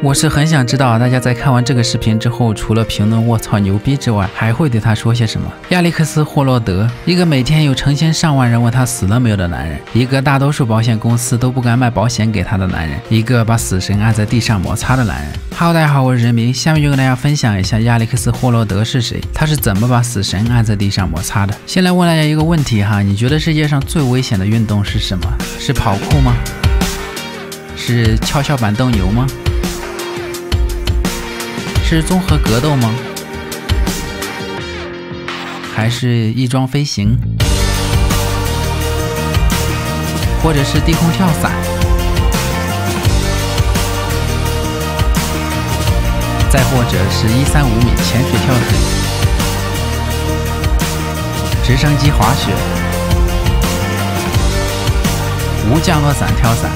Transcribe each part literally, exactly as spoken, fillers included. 我是很想知道大家在看完这个视频之后，除了评论卧槽牛逼之外，还会对他说些什么。亚历克斯·霍洛德，一个每天有成千上万人问他死了没有的男人，一个大多数保险公司都不敢卖保险给他的男人，一个把死神按在地上摩擦的男人。哈喽，大家好，我是人民，下面就跟大家分享一下亚历克斯·霍洛德是谁，他是怎么把死神按在地上摩擦的。先来问大家一个问题哈，你觉得世界上最危险的运动是什么？是跑酷吗？是跷跷板斗牛吗？是综合格斗吗？还是翼装飞行？或者是低空跳伞？再或者是一百三十五米潜水跳水？直升机滑雪？无降落伞跳伞？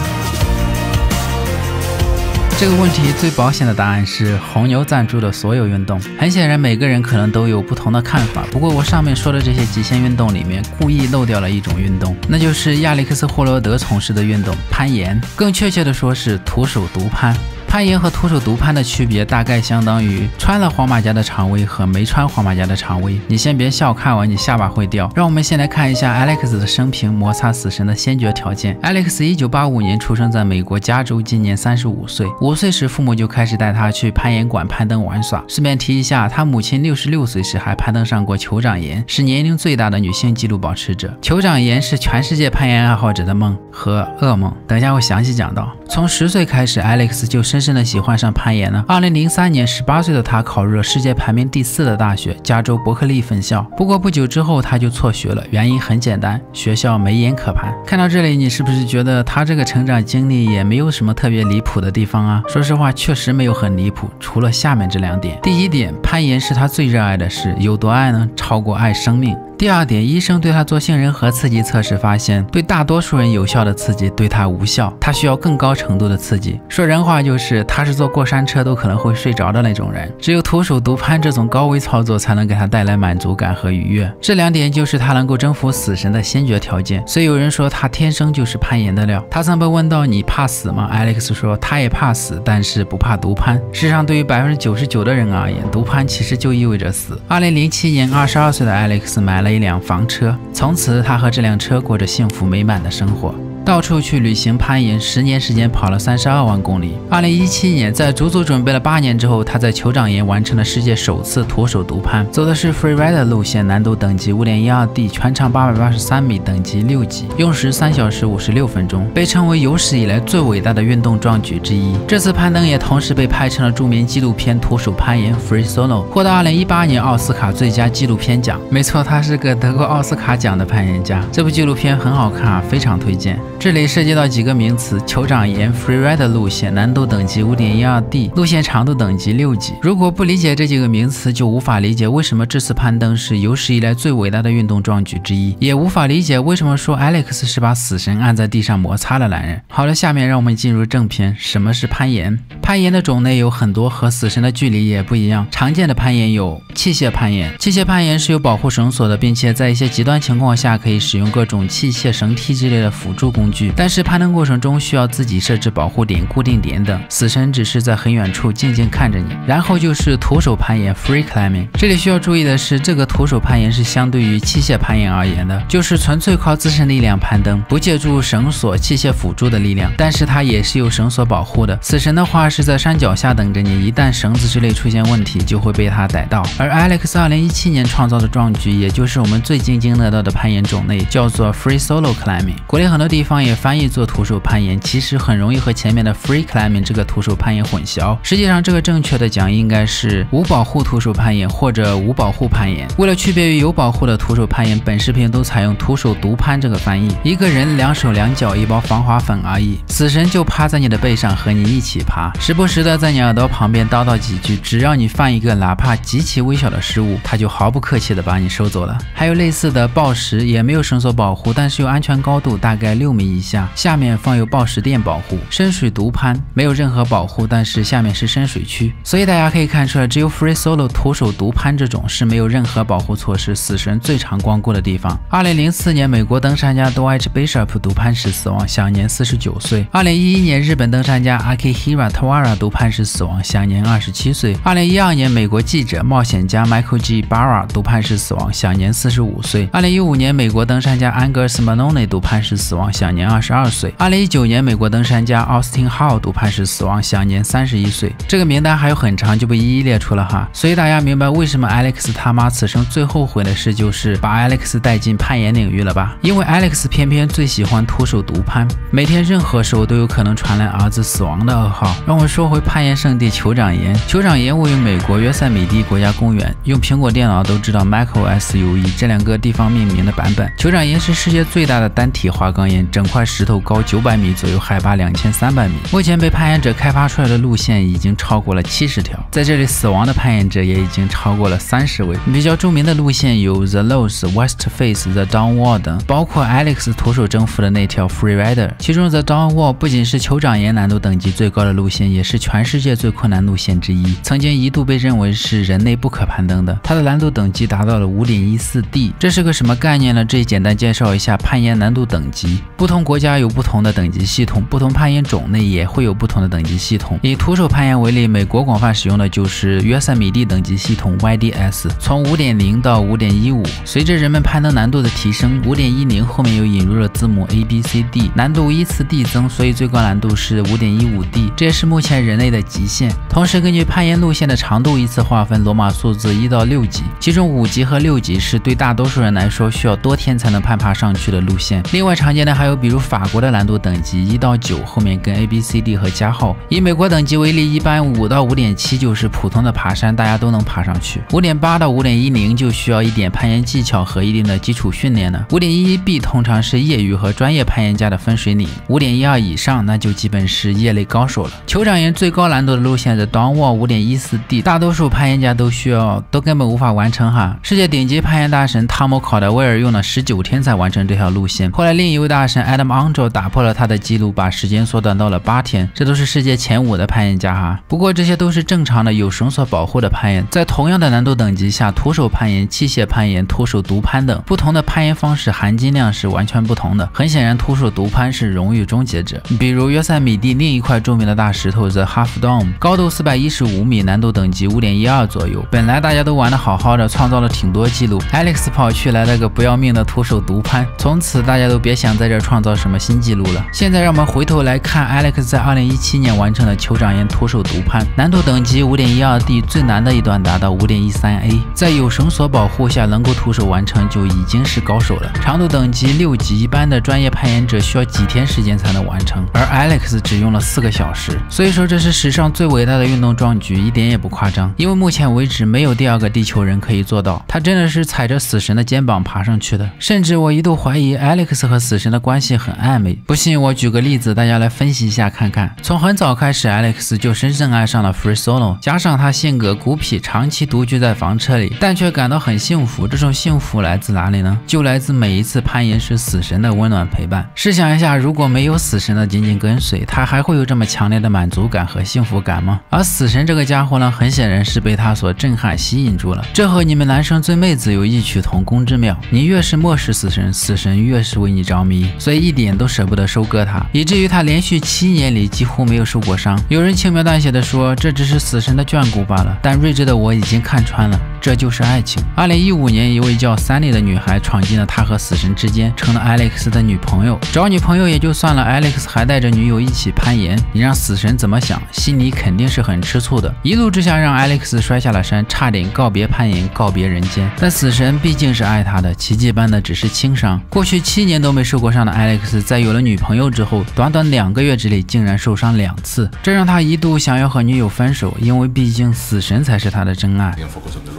这个问题最保险的答案是红牛赞助的所有运动。很显然，每个人可能都有不同的看法。不过，我上面说的这些极限运动里面，故意漏掉了一种运动，那就是亚历克斯·霍罗德从事的运动——攀岩。更确切的说，是徒手独攀。攀岩和徒手独攀的区别大概相当于穿了黄马甲的长威和没穿黄马甲的长威。你先别笑，看完你下巴会掉。让我们先来看一下 Alex 的生平摩擦死神的先决条件。Alex 一九八五年出生在美国加州，今年三十五岁。五岁时，父母就开始带他去攀岩馆攀登玩耍。顺便提一下，他母亲六十六岁时还攀登上过酋长岩，是年龄最大的女性纪录保持者。酋长岩是全世界攀岩爱好者的梦和噩梦，等一下会详细讲到。从十岁开始 ，Alex 就深深的喜欢上攀岩了。二零零三年，十八岁的他考入了世界排名第四的大学——加州伯克利分校。不过不久之后，他就辍学了，原因很简单，学校没岩可攀。看到这里，你是不是觉得他这个成长经历也没有什么特别离谱的地方啊？说实话，确实没有很离谱，除了下面这两点。第一点，攀岩是他最热爱的事，有多爱呢？超过爱生命。第二点，医生对他做杏仁核刺激测试发现，对大多数人有效的刺激对他无效，他需要更高程度的刺激。说人话就是，他是坐过山车都可能会睡着的那种人，只有徒手独攀这种高危操作才能给他带来满足感和愉悦。这两点就是他能够征服死神的先决条件，所以有人说他天生就是攀岩的料。他曾被问到你怕死吗 ？Alex 说他也怕死，但是不怕独攀。事实上，对于百分之九十九的人而言，独攀其实就意味着死。二零零七年，二十二岁的 Alex 买了一辆房车，从此他和这辆车过着幸福美满的生活，到处去旅行攀岩，十年时间跑了三十二万公里。二零一七年，在足足准备了八年之后，他在酋长岩完成了世界首次徒手独攀，走的是 Free Rider 路线，难度等级 五点一二D， 全长八百八十三米，等级六级，用时三小时五十六分钟，被称为有史以来最伟大的运动壮举之一。这次攀登也同时被拍成了著名纪录片《徒手攀岩》Free Solo， 获得二零一八年奥斯卡最佳纪录片奖。没错，他是个得过奥斯卡奖的攀岩家。这部纪录片很好看啊，非常推荐。这里涉及到几个名词：酋长岩 Free Rider 路线，难度等级 五点一二D， 路线长度等级六级。如果不理解这几个名词，就无法理解为什么这次攀登是有史以来最伟大的运动壮举之一，也无法理解为什么说 Alex 是把死神按在地上摩擦的男人。好了，下面让我们进入正片。什么是攀岩？攀岩的种类有很多，和死神的距离也不一样。常见的攀岩有器械攀岩，器械攀岩是有保护绳索的，并且在一些极端情况下可以使用各种器械、绳梯之类的辅助工具。但是攀登过程中需要自己设置保护点、固定点等，死神只是在很远处静静看着你。然后就是徒手攀岩 （free climbing）。这里需要注意的是，这个徒手攀岩是相对于器械攀岩而言的，就是纯粹靠自身力量攀登，不借助绳索、器械辅助的力量。但是它也是有绳索保护的。死神的话是在山脚下等着你，一旦绳子之类出现问题，就会被他逮到。而 Alex 二零一七年创造的壮举，也就是我们最津津乐道的攀岩种类，叫做 free solo climbing。国内很多地方也翻译做徒手攀岩，其实很容易和前面的 free climbing 这个徒手攀岩混淆。实际上，这个正确的讲应该是无保护徒手攀岩或者无保护攀岩。为了区别于有保护的徒手攀岩，本视频都采用徒手独攀这个翻译，一个人两手两脚一包防滑粉而已。死神就趴在你的背上和你一起爬，时不时的在你耳朵旁边叨叨几句，只要你犯一个哪怕极其微小的失误，他就毫不客气的把你收走了。还有类似的抱石，也没有绳索保护，但是有安全高度，大概六米。密一下，下面放有抱石垫保护，深水独攀没有任何保护，但是下面是深水区，所以大家可以看出来，只有 Free Solo 徒手独攀这种是没有任何保护措施，死神最常光顾的地方。二零零四年，美国登山家 Dwight Bishop 独攀时死亡，享年四十九岁。二零一一年，日本登山家 Akira Tawara 独攀时死亡，享年二十七岁。二零一二年，美国记者冒险家 Michael G. Barra 独攀时死亡，享年四十五岁。二零一五年，美国登山家 Angus Maloney 独攀时死亡，享年二十二岁。二零一九年，美国登山家 Austin Hall 独攀时死亡，享年三十一岁。这个名单还有很长，就不一一列出了哈。所以大家明白为什么 Alex 他妈此生最后悔的事就是把 Alex 带进攀岩领域了吧？因为 Alex 偏偏最喜欢徒手独攀，每天任何时候都有可能传来儿子死亡的噩耗。让我说回攀岩圣地酋长岩。酋长岩位于美国约塞米蒂国家公园，用苹果电脑都知道 Mac O S U E 这两个地方命名的版本。酋长岩是世界最大的单体花岗岩，整块石头高九百米左右，海拔两千三百米。目前被攀岩者开发出来的路线已经超过了七十条，在这里死亡的攀岩者也已经超过了三十位。比较著名的路线有 The Lows、West Face、The Dawn Wall 等，包括 Alex 徒手征服的那条 Free Rider。其中 The Dawn Wall 不仅是酋长岩难度等级最高的路线，也是全世界最困难路线之一，曾经一度被认为是人类不可攀登的。它的难度等级达到了 五点一四D， 这是个什么概念呢？这里简单介绍一下攀岩难度等级，不同国家有不同的等级系统，不同攀岩种类也会有不同的等级系统。以徒手攀岩为例，美国广泛使用的就是约塞米蒂等级系统 Y D S， 从 五点零 到 五点一五。随着人们攀登难度的提升， 五点一零 后面又引入了字母 A B C D， 难度依次递增，所以最高难度是 五点一五D， 这也是目前人类的极限。同时根据攀岩路线的长度依次划分罗马数字一到六级，其中五级和六级是对大多数人来说需要多天才能攀爬上去的路线。另外常见的还有比如法国的难度等级一到九后面跟 A B C D 和加号。以美国等级为例，一般五到五点七就是普通的爬山，大家都能爬上去。五点八到 五点一零 就需要一点攀岩技巧和一定的基础训练了。 五点一一B 通常是业余和专业攀岩家的分水岭， 五点一二 以上那就基本是业内高手了。酋长岩最高难度的路线是 Dawn Wall 五点一四D， 大多数攀岩家都需要都根本无法完成哈。世界顶级攀岩大神汤姆考德威尔用了十九天才完成这条路线，后来另一位大神 Adam Andrew 打破了他的记录，把时间缩短到了八天，这都是世界前五的攀岩家哈。不过这些都是正常的有绳索保护的攀岩，在同样的难度等级下，徒手攀岩、器械攀岩、徒手独攀等不同的攀岩方式含金量是完全不同的。很显然，徒手独攀是荣誉终结者。比如约塞米蒂另一块著名的大石头 The Half Dome， 高度四百一十五米，难度等级 五点一二 左右。本来大家都玩得好好的，创造了挺多记录 ，Alex 跑去来了个不要命的徒手独攀，从此大家都别想在这创造什么新记录了。现在让我们回头来看 Alex 在二零一七年完成的酋长岩徒手独攀，难度等级 五点一二D， 最难的一段达到 五点一三A， 在有绳索保护下能够徒手完成就已经是高手了。长度等级六级，一般的专业攀岩者需要几天时间才能完成，而 Alex 只用了四个小时。所以说这是史上最伟大的运动壮举，一点也不夸张。因为目前为止没有第二个地球人可以做到，他真的是踩着死神的肩膀爬上去的。甚至我一度怀疑 Alex 和死神的关系很暧昧。不信我举个例子，大家来分析一下看看。从很早开始 ，Alex 就深深爱上了 Free Solo， 加上他性格孤僻，长期独居在房车里，但却感到很幸福。这种幸福来自哪里呢？就来自每一次攀岩时死神的温暖陪伴。试想一下，如果没有死神的紧紧跟随，他还会有这么强烈的满足感和幸福感吗？而死神这个家伙呢，很显然是被他所震撼吸引住了。这和你们男生追妹子有异曲同工之妙，你越是漠视死神，死神越是为你着迷，所以一点都舍不得收割他，以至于他连续七年里几乎没有受过伤。有人轻描淡写的说，这只是死神的眷顾罢了，但睿智的我已经看穿了，这就是爱情。二零一五年，一位叫Sunny的女孩闯进了他和死神之间，成了 Alex 的女朋友。找女朋友也就算了， Alex 还带着女友一起攀岩，你让死神怎么想？心里肯定是很吃醋的。一怒之下让 Alex 摔下了山，差点告别攀岩，告别人间。但死神毕竟是爱他的，奇迹般的只是轻伤。过去七年都没受过伤的 Alex， 在有了女朋友之后，短短两个月之内竟然受伤两次，这让他一度想要和女友分手，因为毕竟死神才是他的真爱。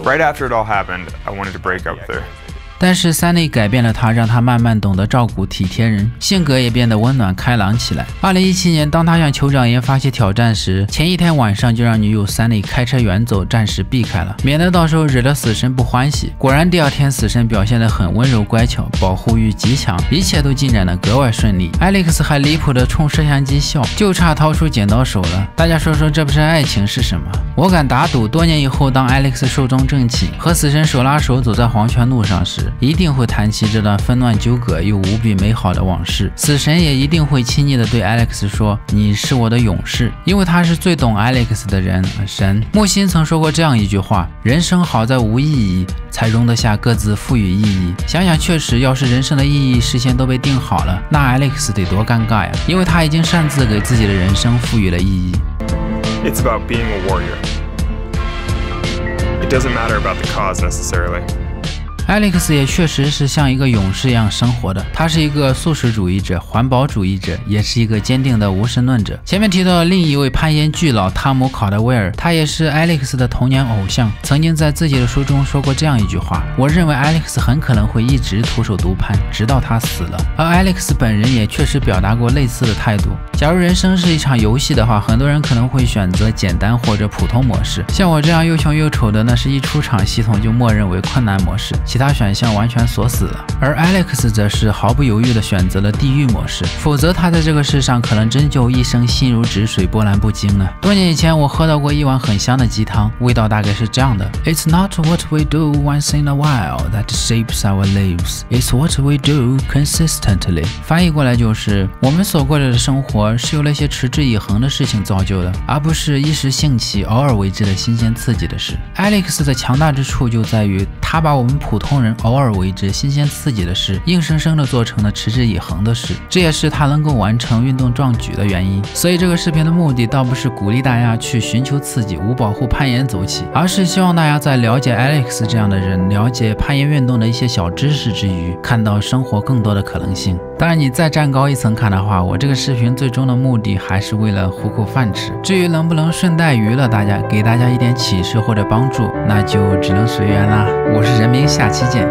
Right after it all happened, I wanted to break up there. 但是三内改变了他，让他慢慢懂得照顾、体贴人，性格也变得温暖开朗起来。二零一七年，当他向酋长爷发起挑战时，前一天晚上就让女友三内开车远走，暂时避开了，免得到时候惹得死神不欢喜。果然，第二天死神表现得很温柔乖巧，保护欲极强，一切都进展得格外顺利。Alex 还离谱地冲摄像机笑，就差掏出剪刀手了。大家说说，这不是爱情是什么？我敢打赌，多年以后，当 Alex 寿终正寝，和死神手拉手走在黄泉路上时，一定会谈起这段纷乱纠葛又无比美好的往事。死神也一定会亲昵地对 Alex 说：“你是我的勇士。”因为他是最懂 Alex 的人。神木心曾说过这样一句话：“人生好在无意义，才容得下各自赋予意义。”想想确实，要是人生的意义事先都被定好了，那 Alex 得多尴尬呀！因为他已经擅自给自己的人生赋予了意义。It's about being a warrior. It doesn't matter about the cause necessarily. Alex 也确实是像一个勇士一样生活的，他是一个素食主义者、环保主义者，也是一个坚定的无神论者。前面提到的另一位攀岩巨佬汤姆·考德威尔，他也是 Alex 的童年偶像，曾经在自己的书中说过这样一句话：“我认为 Alex 很可能会一直徒手独攀，直到他死了。”而 Alex 本人也确实表达过类似的态度。假如人生是一场游戏的话，很多人可能会选择简单或者普通模式，像我这样又穷又丑的，那是一出场系统就默认为困难模式。其他选项完全锁死了，而 Alex 则是毫不犹豫地选择了地狱模式，否则他在这个世上可能真就一生心如止水、波澜不惊了。多年以前，我喝到过一碗很香的鸡汤，味道大概是这样的 ：It's not what we do once in a while that shapes our lives, it's what we do consistently。翻译过来就是：我们所过着的生活是由那些持之以恒的事情造就的，而不是一时兴起、偶尔为之的新鲜刺激的事。Alex 的强大之处就在于他把我们普通普通人偶尔为之新鲜刺激的事，硬生生的做成了持之以恒的事，这也是他能够完成运动壮举的原因。所以这个视频的目的倒不是鼓励大家去寻求刺激、无保护攀岩走起，而是希望大家在了解 Alex 这样的人、了解攀岩运动的一些小知识之余，看到生活更多的可能性。当然，你再站高一层看的话，我这个视频最终的目的还是为了糊口饭吃。至于能不能顺带娱乐大家，给大家一点启示或者帮助，那就只能随缘啦。我是人民，下期见。